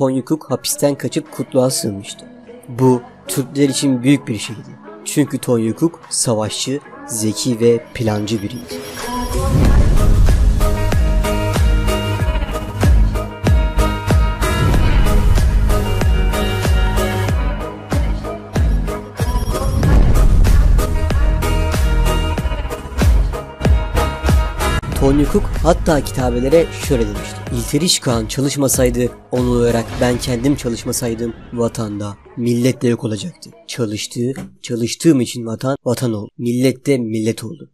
Tonyukuk hapisten kaçıp kutluğa sığınmıştı. Bu Türkler için büyük bir şeydi. Çünkü Tonyukuk savaşçı, zeki ve plancı biriydi. Tonyukuk hatta kitabelere şöyle demişti: İlteriş Kağan çalışmasaydı, onu olarak ben kendim çalışmasaydım vatanda, millet de yok olacaktı. Çalıştığım için vatan oldu, millet de millet oldu.